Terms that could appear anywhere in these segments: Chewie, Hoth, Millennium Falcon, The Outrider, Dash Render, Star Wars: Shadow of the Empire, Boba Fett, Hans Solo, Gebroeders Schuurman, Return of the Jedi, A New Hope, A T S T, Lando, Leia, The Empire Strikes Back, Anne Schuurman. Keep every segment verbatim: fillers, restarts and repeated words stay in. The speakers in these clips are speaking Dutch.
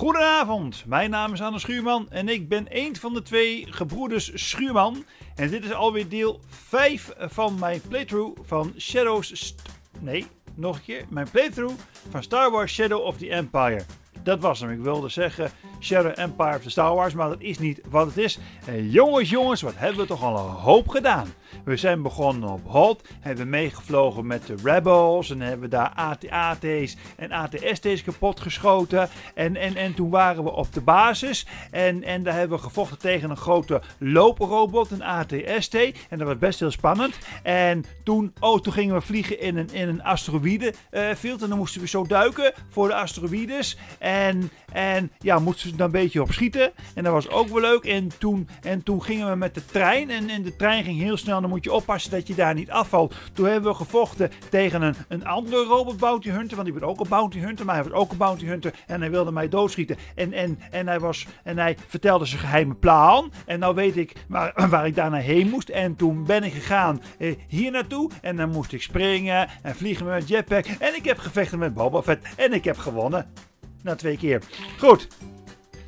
Goedenavond, mijn naam is Anne Schuurman en ik ben een van de twee gebroeders Schuurman. En dit is alweer deel vijf van mijn playthrough van Shadows... St nee, nog een keer. Mijn playthrough van Star Wars: Shadow of the Empire. Dat was hem. Ik wilde zeggen Shadow Empire of the Star Wars, maar dat is niet wat het is. En jongens, jongens, wat hebben we toch al een hoop gedaan. We zijn begonnen op Hoth, hebben meegevlogen met de Rebels en hebben daar A T A T's en A T S T's kapot geschoten. En, en, en toen waren we op de basis en, en daar hebben we gevochten tegen een grote looprobot, een A T S T. En dat was best heel spannend. En toen, oh, toen gingen we vliegen in een, in een asteroïdenveld en dan moesten we zo duiken voor de asteroïdes. En, en ja, moesten ze er een beetje op schieten. En dat was ook wel leuk. En toen, en toen gingen we met de trein. En, en de trein ging heel snel. Dan moet je oppassen dat je daar niet afvalt. Toen hebben we gevochten tegen een, een andere robot bounty hunter. Want die was ook een bounty hunter. Maar hij was ook een bounty hunter. En hij wilde mij doodschieten. En, en, en, hij, was, en hij vertelde zijn geheime plan. En nou weet ik waar, waar ik daarna heen moest. En toen ben ik gegaan eh, hier naartoe. En dan moest ik springen. En vliegen met jetpack. En ik heb gevechten met Boba Fett. En ik heb gewonnen. Na twee keer. Goed.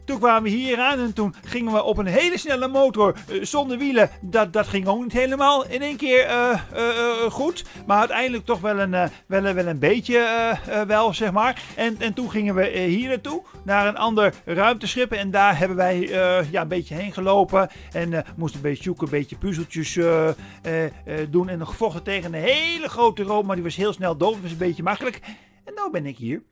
Toen kwamen we hier aan en toen gingen we op een hele snelle motor uh, zonder wielen. Dat, dat ging ook niet helemaal in één keer uh, uh, uh, goed. Maar uiteindelijk toch wel een, uh, wel, wel een beetje uh, uh, wel, zeg maar. En, en toen gingen we uh, hier naartoe, naar een ander ruimteschip. En daar hebben wij uh, ja, een beetje heen gelopen. En uh, moesten een beetje zoeken, een beetje puzzeltjes uh, uh, uh, doen. En gevochten tegen een hele grote room, maar die was heel snel dood. Dat was een beetje makkelijk. En nou ben ik hier.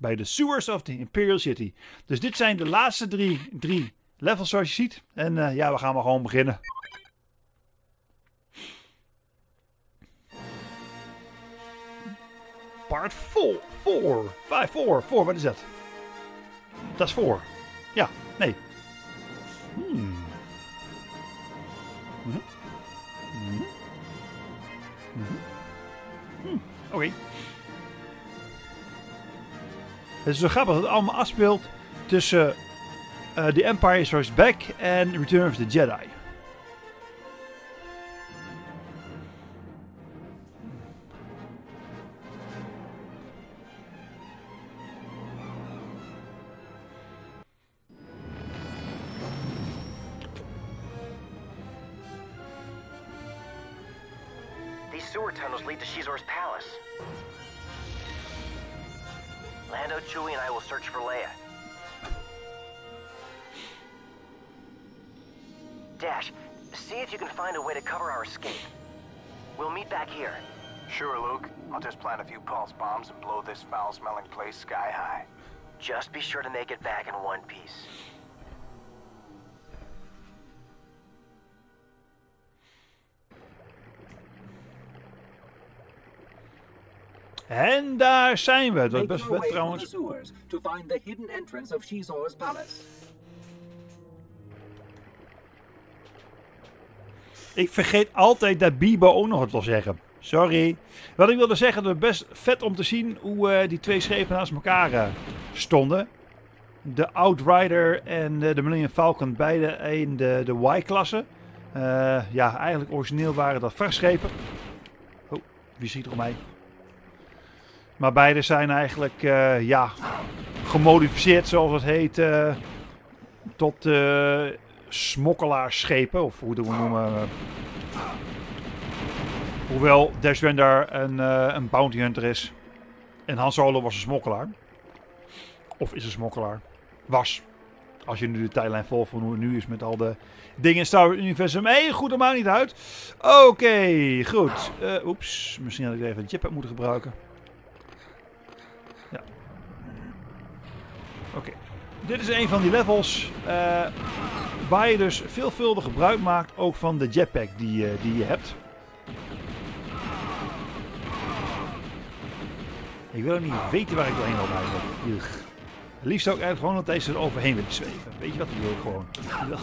Bij de sewers of the Imperial City. Dus dit zijn de laatste drie, drie levels zoals je ziet. En uh, ja, we gaan maar gewoon beginnen. Part vier. vier. vijf. vier. vier. Wat is dat? Dat is vier. Ja. Nee. Hmm. Mm-hmm. Mm-hmm. Mm-hmm. Hmm. Oké. Okay. Het is zo grappig dat het allemaal afspeelt tussen uh, The Empire Strikes Back en Return of the Jedi. These sewer tunnels lead to Shizor's palace. Lando, Chewie, and I will search for Leia. Dash, see if you can find a way to cover our escape. We'll meet back here. Sure, Luke. I'll just plant a few pulse bombs and blow this foul-smelling place sky high. Just be sure to make it back in one piece. En daar zijn we. Dat is best vet trouwens. Ik vergeet altijd dat Bibo ook nog wat wil zeggen. Sorry. Wat ik wilde zeggen, dat het best vet om te zien hoe uh, die twee schepen naast elkaar uh, stonden. De Outrider en uh, de Millennium Falcon, beide in de, de Y-klasse. Uh, ja, eigenlijk origineel waren dat vrachtschepen. Oh, wie ziet er om mij? Maar beide zijn eigenlijk uh, ja, gemodificeerd, zoals het heet, uh, tot uh, smokkelaarsschepen, of hoe doen we noemen. Uh, hoewel Dash Render een, uh, een bounty hunter is. En Hans Solo was een smokkelaar. Of is een smokkelaar. Was. Als je nu de tijdlijn volgt van hoe het nu is met al de dingen in Star Wars universum. Hé, hey, goed, dat maakt niet uit. Oké, okay, goed. Uh, Oeps, misschien had ik even een jetpack moeten gebruiken. Oké, okay. Dit is een van die levels uh, waar je dus veelvuldig gebruik maakt ook van de jetpack die, uh, die je hebt. Ik wil ook niet weten waar ik doorheen loop eigenlijk. Ugh. Het liefst zou ik eigenlijk gewoon dat deze er overheen willen zweven. Weet je wat, die wil ik gewoon. Ugh.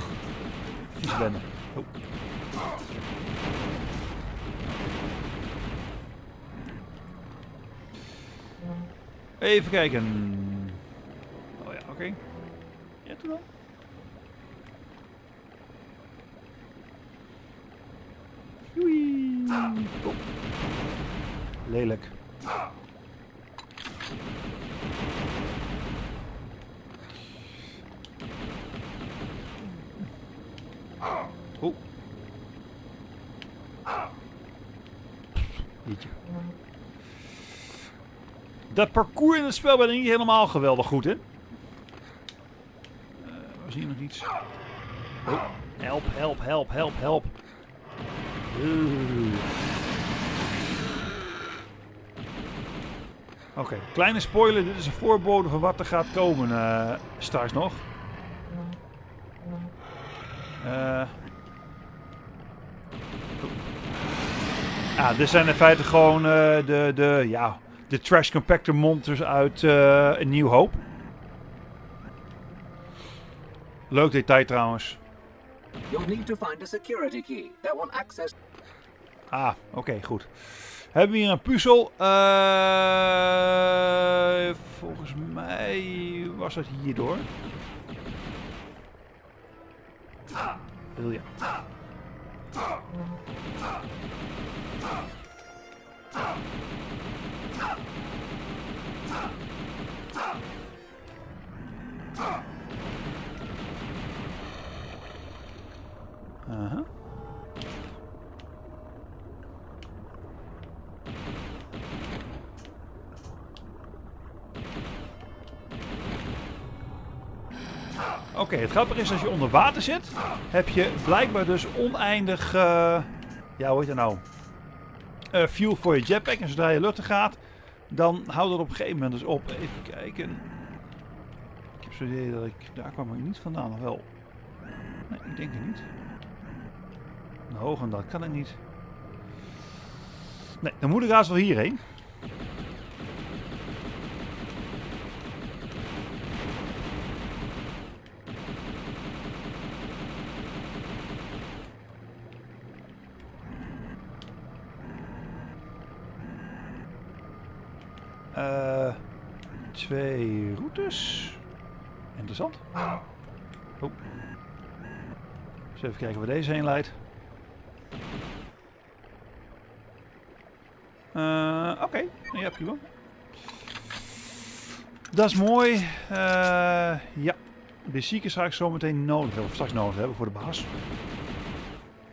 Vies benen. Oh. Even kijken. Oké. Okay. Ja, toen al. Joei. Oh. Lelijk. Oeh. Dat parcours in het spel ben ik niet helemaal geweldig goed in. Uh, we zien nog iets. Oh. Help, help, help, help, help. Uh. Oké, okay, kleine spoiler. Dit is een voorbode van wat er gaat komen uh, straks nog. Uh. Ah, dit zijn in feite gewoon uh, de, de, ja, de trash compactor monsters uit uh, A New Hope. Leuk detail trouwens. You'll need to find a security key that will access. Ah, oké, okay, goed. Hebben we hier een puzzel? Uh, volgens mij was dat hierdoor. Wil je? Uh-huh. Oké, okay, het grappige is als je onder water zit, heb je blijkbaar dus oneindig, uh, ja hoe heet dat nou, uh, fuel voor je jetpack. En zodra je luchten gaat, dan houdt dat op een gegeven moment dus op. Even kijken. Ik heb zo'n idee dat ik, daar kwam ik niet vandaan, nog wel. Nee, ik denk het niet. Hoger dan dat kan ik niet. Nee, dan moet ik haast wel hierheen. Uh, twee routes. Interessant. Oh. Eens even kijken waar deze heen leidt. Uh, Oké, okay. Ja, prima. Dat is mooi. Uh, ja, de ziekers ga ik zo meteen nodig hebben, of straks nodig hebben voor de baas.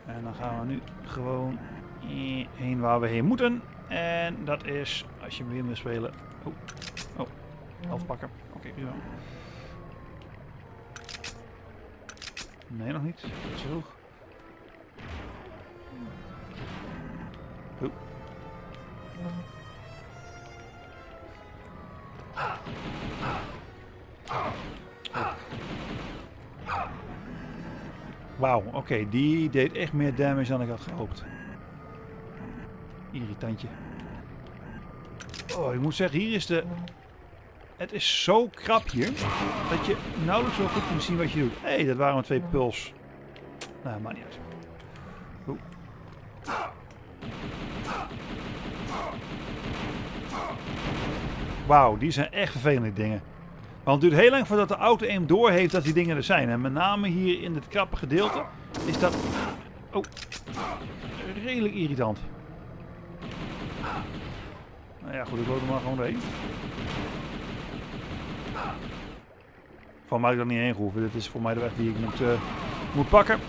En dan gaan we nu gewoon heen waar we heen moeten. En dat is, als je hem weer wil spelen. Oh, oh, half pakken. Oké, okay, prima. Nee, nog niet. Dat is vroeg. Oh. Wauw, oké, okay, die deed echt meer damage dan ik had gehoopt. Irritantje. Oh, ik moet zeggen, hier is de... Het is zo krap hier, dat je nauwelijks zo goed kunt zien wat je doet. Hé, hey, dat waren maar twee puls. Nou, maakt niet uit. Oeh. Wauw, die zijn echt vervelende dingen. Want het duurt heel lang voordat de auto een door heeft dat die dingen er zijn. En met name hier in het krappe gedeelte is dat... Oh, redelijk irritant. Nou ja, goed, ik loop er maar gewoon doorheen. Van mij heb ik dat niet heen gehoeven. Dit is voor mij de weg die ik moet, uh, moet pakken.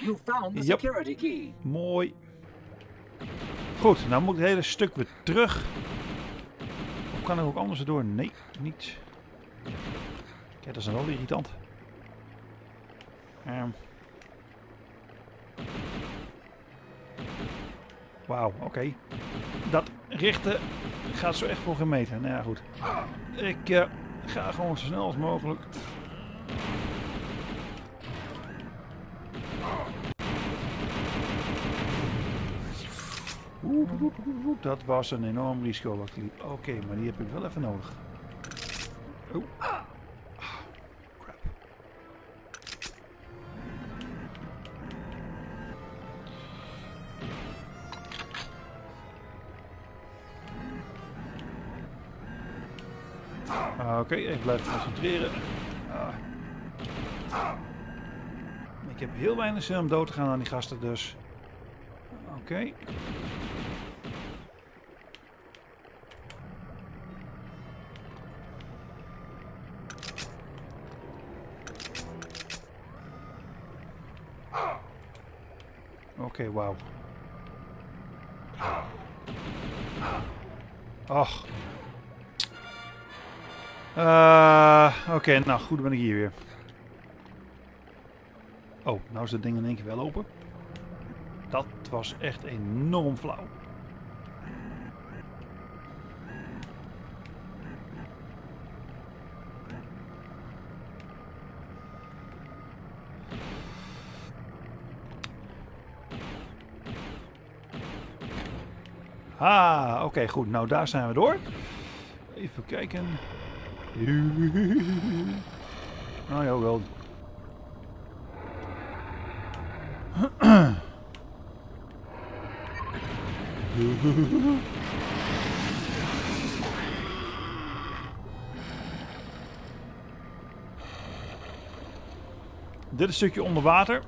You found the security key. Mooi. Goed, nou moet ik het hele stuk weer terug. Of kan ik ook anders erdoor? Nee, niet. Kijk, dat is dan wel irritant. Um. Wauw, oké. Okay. Dat richten gaat zo echt voor geen meter. Nou ja, goed. Ik uh, ga gewoon zo snel als mogelijk. Oeh, oeh, oeh, oeh, dat was een enorm risico wat ik liep. Oké, okay, maar die heb ik wel even nodig. Oh. Ah, crap. Ah, oké, okay, even blijven concentreren. Ah. Ik heb heel weinig zin om dood te gaan aan die gasten, dus... Oké. Okay. okay, wauw. Och. Uh, Oké, okay, nou goed, ben ik hier weer. Oh, nou is dat ding in één keer wel open. Dat was echt enorm flauw. Ah, oké, okay, goed. Nou, daar zijn we door. Even kijken. Nou, ja, wel. Dit is een stukje onder water.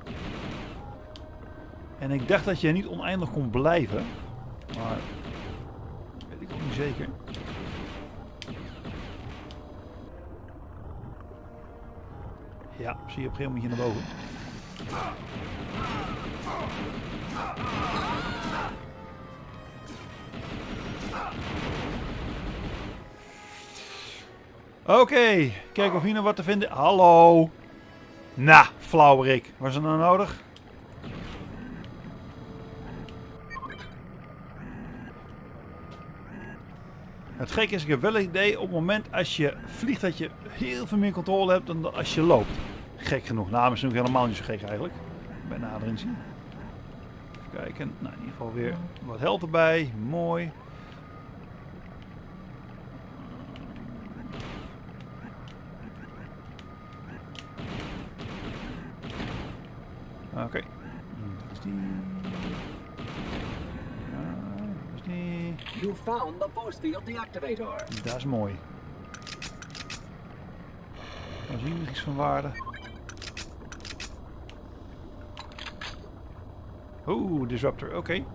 En ik dacht dat je niet oneindig kon blijven. Maar... weet ik ook niet zeker. Ja, zie je op een gegeven moment hier naar boven. Oké, okay, kijk of hier nog wat te vinden. Hallo. Nou, nah, flauwerik. Was er nou nodig? Het gekke is, ik heb wel het idee op het moment als je vliegt dat je heel veel meer controle hebt dan als je loopt. Gek genoeg. Nou, is nog helemaal niet zo gek eigenlijk. Bij nader inzien. Even kijken. Nou, in ieder geval weer wat held erbij. Mooi. Oké. Okay. Dat is die. Ja, dat is die. You found the force field deactivator. Dat is mooi. Dan zien we nog iets van waarde. Oeh, disruptor, oké. Okay.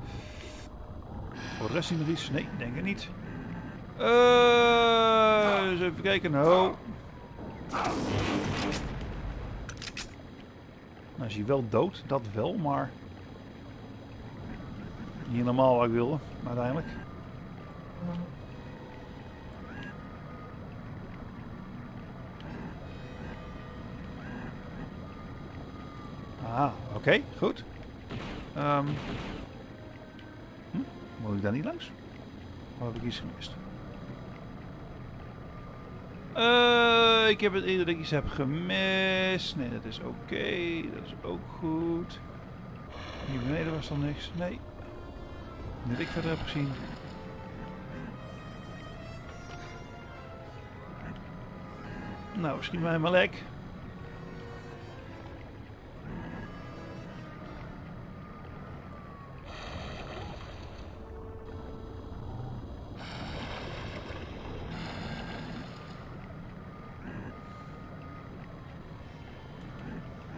Voor de rest zien we iets? Nee, denk ik niet. Uh, eens even kijken. Oh. Nou, is hij wel dood, dat wel, maar niet normaal wat ik wilde, uiteindelijk. Ah, oké, okay, goed. Um, hm, moet ik daar niet langs? Of heb ik iets gemist? Uh, ik heb het eerder dat ik iets heb gemist. Nee, dat is oké. Okay. Dat is ook goed. Hier beneden was dan niks. Nee. Niet ik verder heb gezien. Nou, schiet mij maar lek.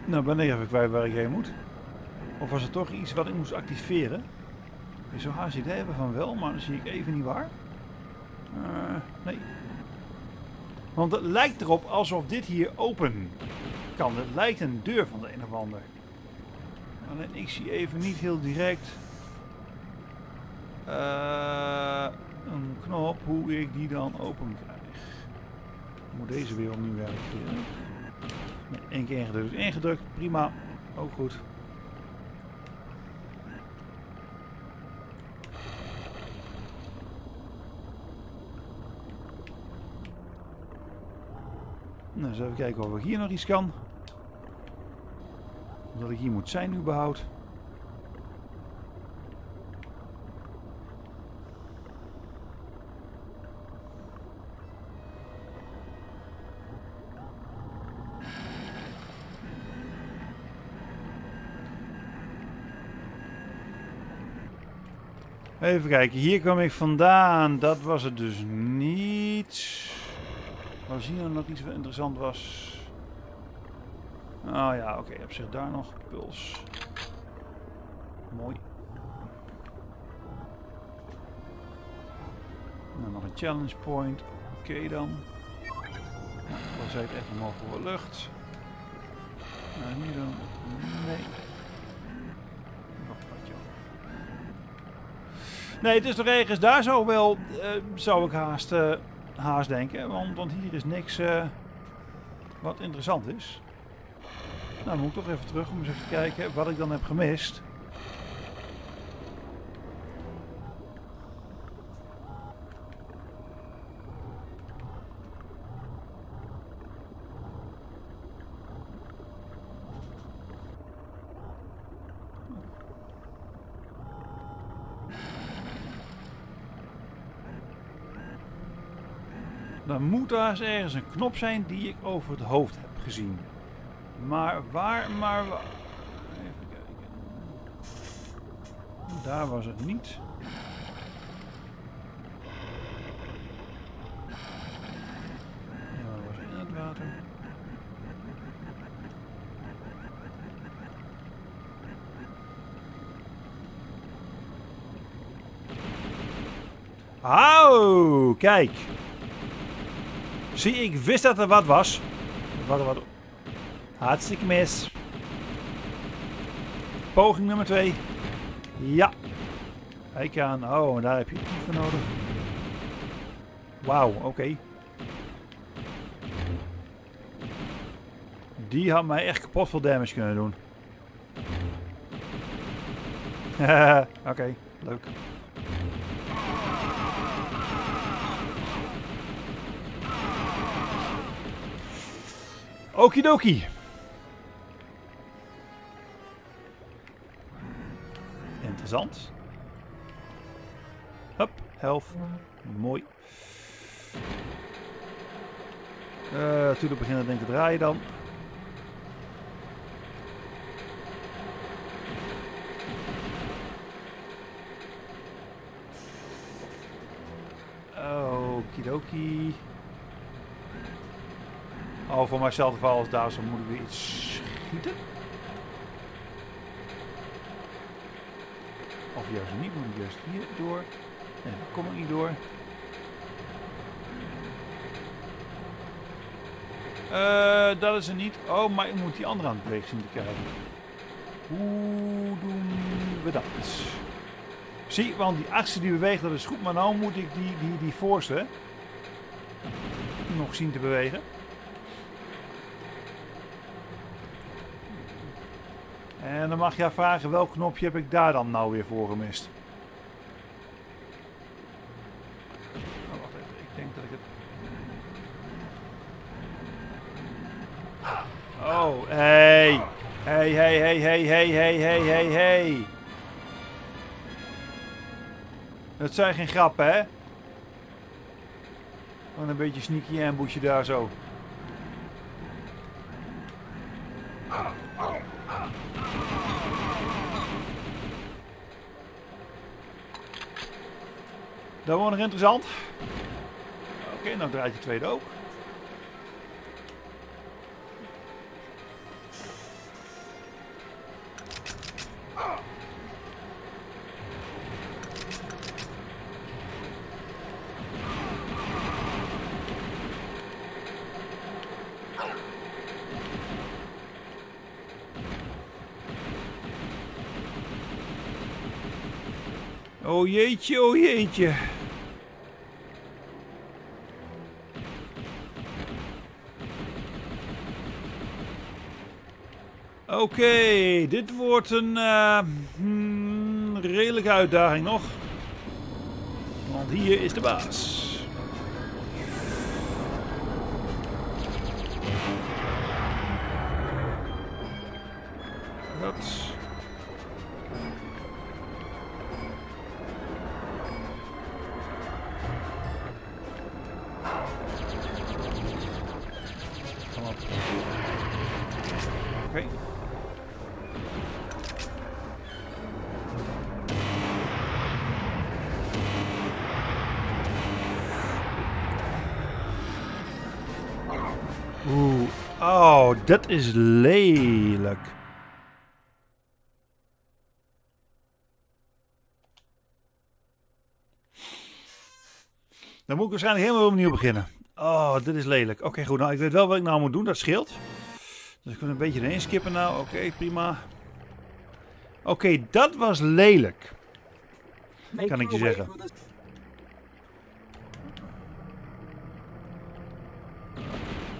Nou, ben ik even kwijt waar ik heen moet. Of was er toch iets wat ik moest activeren? Ik zou haast idee hebben van wel, maar dan zie ik even niet waar. Uh, nee. Want het lijkt erop alsof dit hier open kan. Het lijkt een deur van de een of ander. Alleen ik zie even niet heel direct uh, een knop hoe ik die dan open krijg. Ik moet deze weer opnieuw werken. Eén keer ingedrukt, ingedrukt, prima, ook goed. Nou, eens even kijken of ik hier nog iets kan. Of dat ik hier moet zijn überhaupt. Even kijken, hier kwam ik vandaan. Dat was het dus niet. Was hier nou nog iets wat interessant was? Oh ja, oké. Okay. Op zich daar nog puls. Mooi. Nou, nog een challenge point. Oké okay, dan. Nou, dan zei het echt omhoog voor lucht. Nou, hier dan. Nee. Nog wat je Nee, het is nog ergens daar zo wel, uh, zou ik haast, uh, haast denken. Want, want hier is niks uh, wat interessant is. Nou, dan moet ik toch even terug om eens even te kijken wat ik dan heb gemist. Dan moet daar eens ergens een knop zijn die ik over het hoofd heb gezien. Maar waar, maar waar... Even kijken. Daar was het niet. Ja, dat was in het water. Auw, kijk! Zie, ik wist dat er wat was. Wat, wat... Hartstikke mis. Poging nummer twee. Ja. Kijk aan. Oh, daar heb je iets voor nodig. Wauw, oké. Okay. Die had mij echt kapot veel damage kunnen doen. oké, okay, leuk. Okidoki. Interessant. Hup, helft. Mooi. Uh, toen we beginnen denk ik te draaien dan. Okidoki. Oh, voor mijzelf geval als daar zo moet ik weer iets schieten. Of juist niet, moet ik juist hier door. Nee, daar kom ik niet door. Uh, dat is er niet. Oh, maar ik moet die andere aan het bewegen zien te krijgen. Hoe doen we dat? Zie, want die actie die beweegt, dat is goed. Maar nu moet ik die, die, die voorste nog zien te bewegen. En dan mag jij vragen, welk knopje heb ik daar dan nou weer voor gemist? Oh, wacht even, ik denk dat ik het... Oh, hey! Hey, hey, hey, hey, hey, hey, hey, hey, hey! Dat zijn geen grappen, hè? Gewoon een beetje sneaky ambushje daar zo. Dat wordt nog interessant. Oké, okay, nou draait de tweede ook. Oh jeetje, oh jeetje. Oké, okay, dit wordt een uh, hmm, redelijke uitdaging nog. Want hier is de baas. Dat. Oeh, oh, dat is lelijk. Dan moet ik waarschijnlijk helemaal opnieuw beginnen. Oh, dit is lelijk. Oké, okay, goed. Nou, ik weet wel wat ik nou moet doen. Dat scheelt. Dus ik kan een beetje erheen skippen nou. Oké, okay, prima. Oké, okay, dat was lelijk. kan ik je zeggen.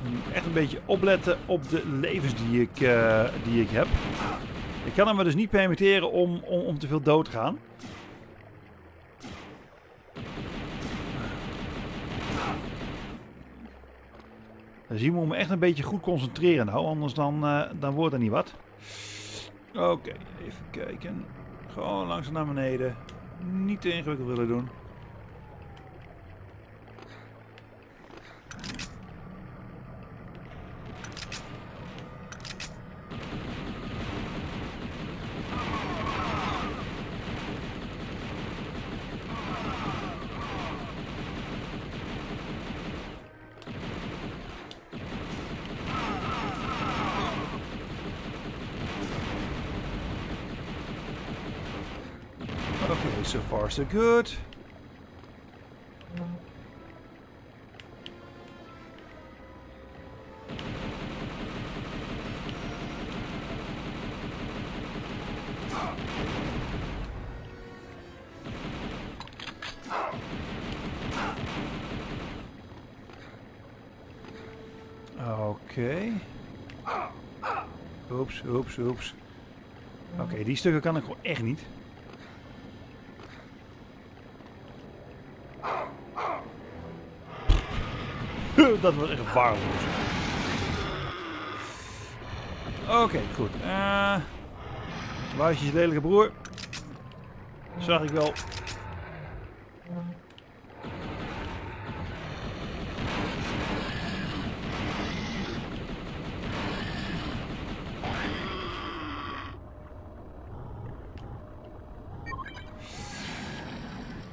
Je moet echt een beetje opletten op de levens die ik, uh, die ik heb. Ik kan hem me dus niet permitteren om, om, om te veel dood te gaan. Dus hier moet ik me echt een beetje goed concentreren nou, anders dan, uh, dan wordt er niet wat. Oké, okay, even kijken. Gewoon langzaam naar beneden. Niet te ingewikkeld willen doen. So far, so good. Okay. Oeps, oeps, oeps. Oké, okay, die stukken kan ik gewoon echt niet. Dat was echt waarloos. Oké, okay, goed. Uh, waar is je lelijke broer? Dat zag ik wel.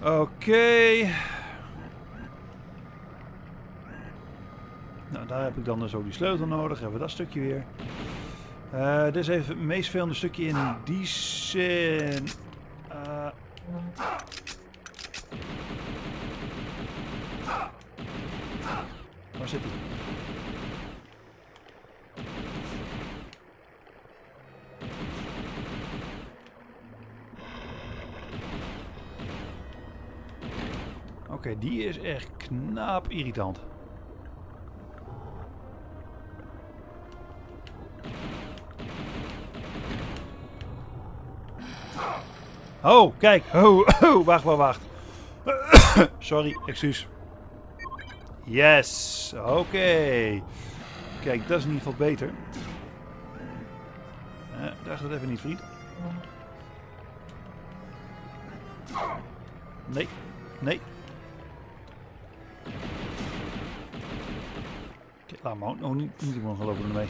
Oké. Okay. Daar heb ik dan dus ook die sleutel nodig. Hebben we dat stukje weer. Uh, dit is even het meest vervelende stukje in die zin. Uh... Waar zit hij? Oké, okay, die is echt knaap irritant. Oh, kijk. Oh, oh, wacht, wacht, wacht. Sorry, excuus. Yes. Oké. Okay. Kijk, dat is in ieder geval beter. Uh, dacht dat even niet, vriend. Nee, nee. Okay, laat me ook nog niet iemand gaan lopen ermee.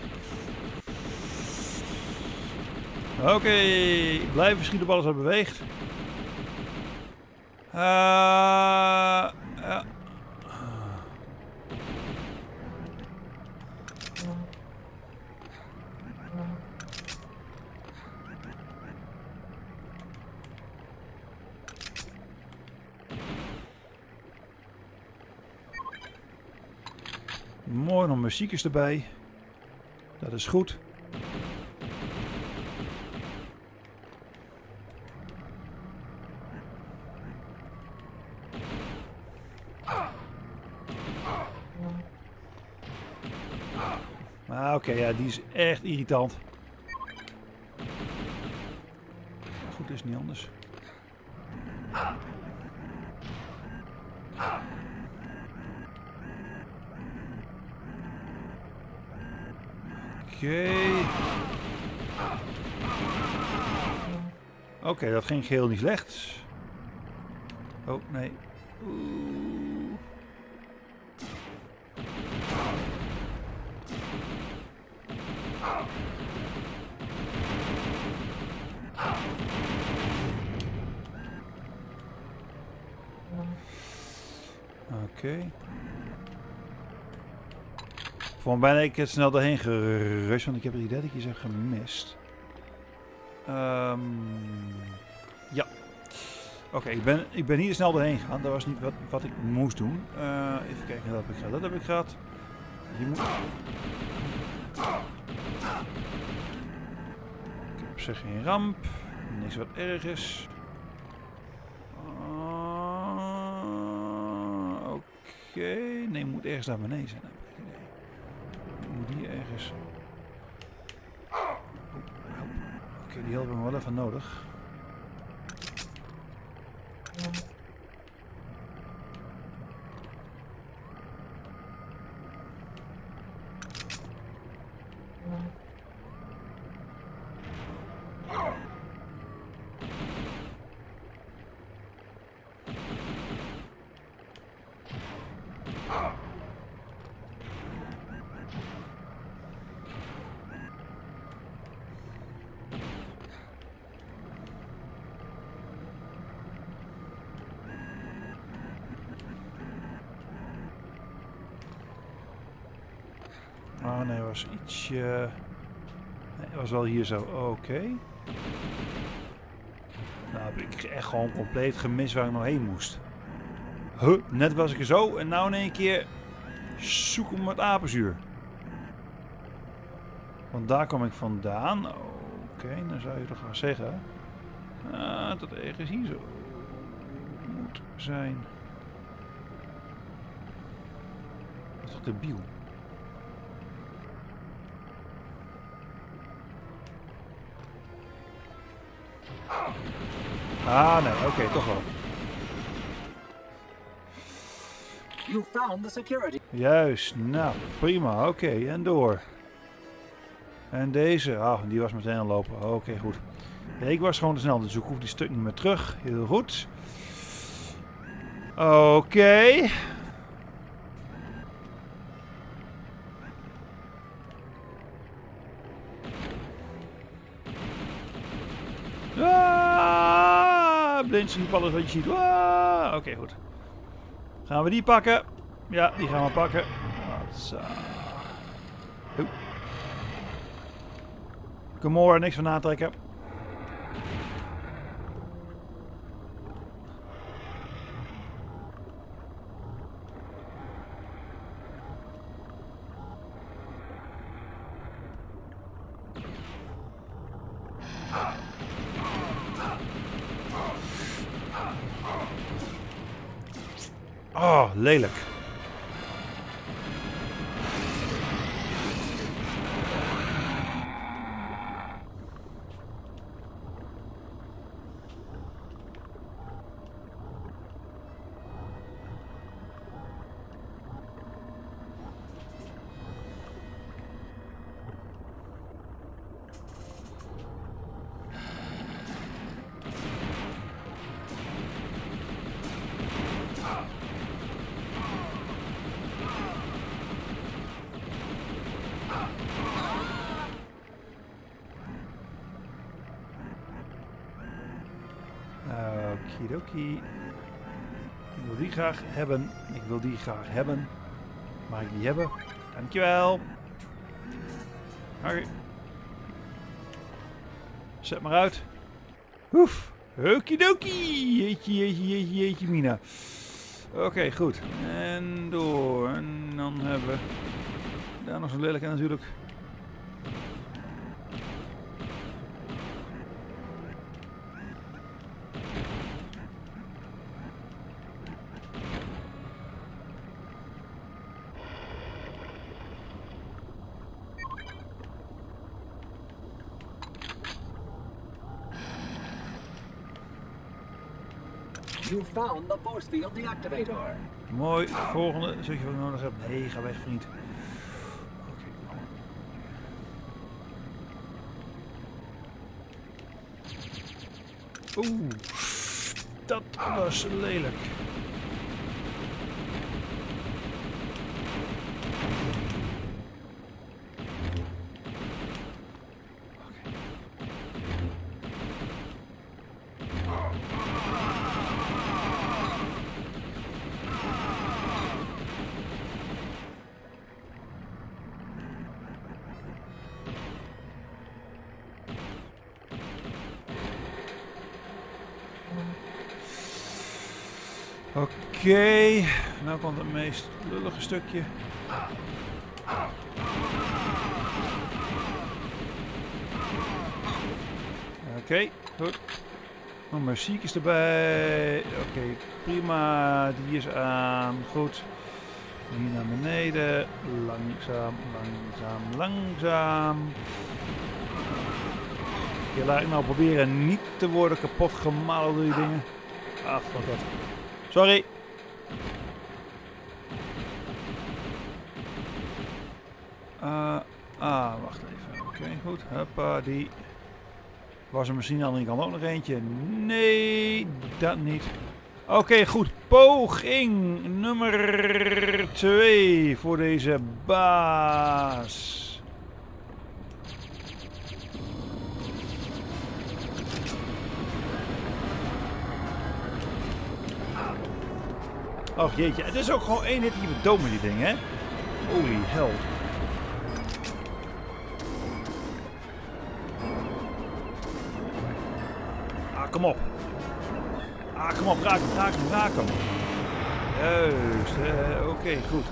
Oké, okay. Blijven schieten op alles wat beweegt. Uh, uh. Mooi, nog muziekjes erbij. Dat is goed. Oké, okay, ja, die is echt irritant. Goed, is niet anders. Oké. Okay. Oké, okay, dat ging geheel niet slecht. Oh, nee. Oeh. Oké. Voor mij ben ik het snel daarheen gerust, want ik heb het idee dat ik iets heb gemist. Um, ja. Oké, okay, ik, ben, ik ben hier snel doorheen gegaan. Dat was niet wat, wat ik moest doen. Uh, even kijken wat ik ga. Dat heb ik gehad. Hier moet... Ik heb op zich geen ramp. Niks wat erg is. Okay. Nee, moet ergens naar beneden zijn. Ik moet hier ergens... Oké, okay, die helpen we wel even nodig. Oh nee, het was ietsje... Nee, het was wel hier zo. Oké. Okay. Nou heb ik echt gewoon compleet gemist waar ik nog heen moest. Huh, net was ik er zo en nou in één keer zoek om het apenzuur. Want daar kwam ik vandaan. Oké, okay, dan zou je toch gaan zeggen... Ah, dat ergens hier zo moet zijn. Dat is toch debiel? Ah, nee, oké, okay, toch wel. You found the security. Juist, nou, prima, oké, okay, en door. En deze, ah, die was meteen aan lopen, oké, okay, goed. Ja, ik was gewoon te snel, dus ik hoef die stuk niet meer terug, heel goed. Oké. Okay. Blinsen, die alles wat je ziet. Oké, okay, goed. Gaan we die pakken? Ja, die gaan we pakken. Zo. Kom hoor, niks van aantrekken. Oh, lelijk. Okidoki. Ik wil die graag hebben. Ik wil die graag hebben. Mag ik die hebben? Dankjewel. Oké. Okay. Zet maar uit. Oef. Okidoki. Jeetje, jeetje, jeetje, jeetje, mina. Oké, okay, goed. En door. En dan hebben we daar nog zo'n lelijke natuurlijk. You found the force field deactivator. Mooi, volgende stukje wat ik nodig heb. Nee, ga weg, vriend. Okay. Oeh, dat was lelijk. Oké, okay. Nou komt het meest lullige stukje. Oké, okay, goed. Nog maar ziekjes erbij. Oké, okay, prima. Die is aan. Goed. Hier naar beneden. Langzaam, langzaam, langzaam. Je laat ik nou proberen niet te worden kapot gemalen door die dingen. Ah, fuck dat. Sorry. Uh, ah, wacht even. Oké, okay, goed. Huppa, die. Was er misschien aan de andere kant ook nog eentje? Nee, dat niet. Oké, okay, goed. Poging nummer twee voor deze baas. Och jeetje, het is ook gewoon één hitje met dood met die ding, hè? Holy hell. Ah, kom op. Ah, kom op, raak hem, raak hem, raak hem. Juist, uh, oké, okay, goed.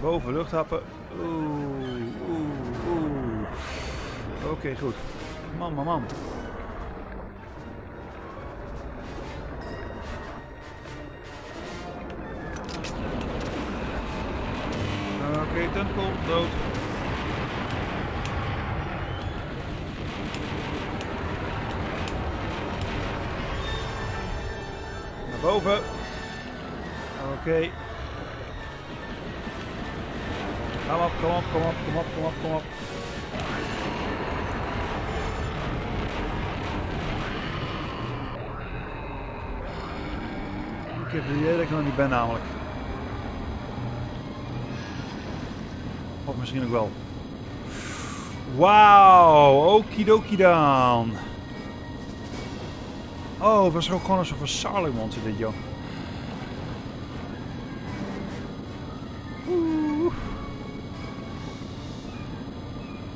Boven luchthappen. Oeh, oeh, oeh. Oké, okay, goed. Man, man, man. Oké, tenkel, dood. Naar boven. Oké. Okay. Kom op, kom op, kom op, kom op, kom op, kom op. Ik heb het idee dat ik nog niet ben namelijk. Of misschien ook wel. Wauw, okidoki dan. Oh, het was ook gewoon alsof een salig monster dit, joh.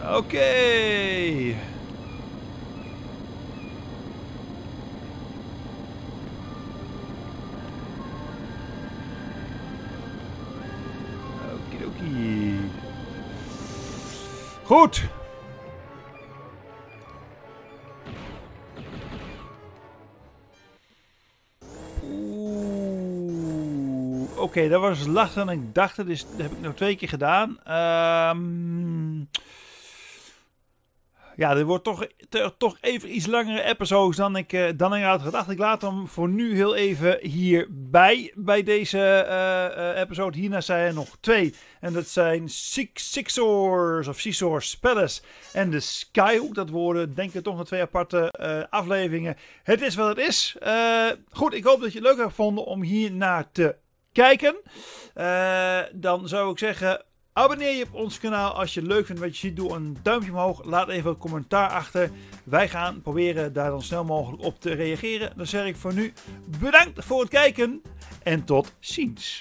Oké. Okay. Okidoki. Goed! Oké, okay, dat was lachen en ik dacht, dat, is, dat heb ik nog twee keer gedaan. Um, ja, dit wordt toch, te, toch even iets langere episodes dan ik, uh, dan ik had gedacht. Ik laat hem voor nu heel even hierbij, bij deze uh, uh, episode. Hierna zijn er nog twee. En dat zijn Sixers of Seasaws Palace en de Skyhook. Dat worden denk ik toch nog twee aparte uh, afleveringen. Het is wat het is. Uh, goed, ik hoop dat je het leuk hebt gevonden om hier naar te kijken. Uh, dan zou ik zeggen, abonneer je op ons kanaal als je het leuk vindt wat je ziet. Doe een duimpje omhoog. Laat even een commentaar achter. Wij gaan proberen daar dan snel mogelijk op te reageren. Dan zeg ik voor nu bedankt voor het kijken en tot ziens.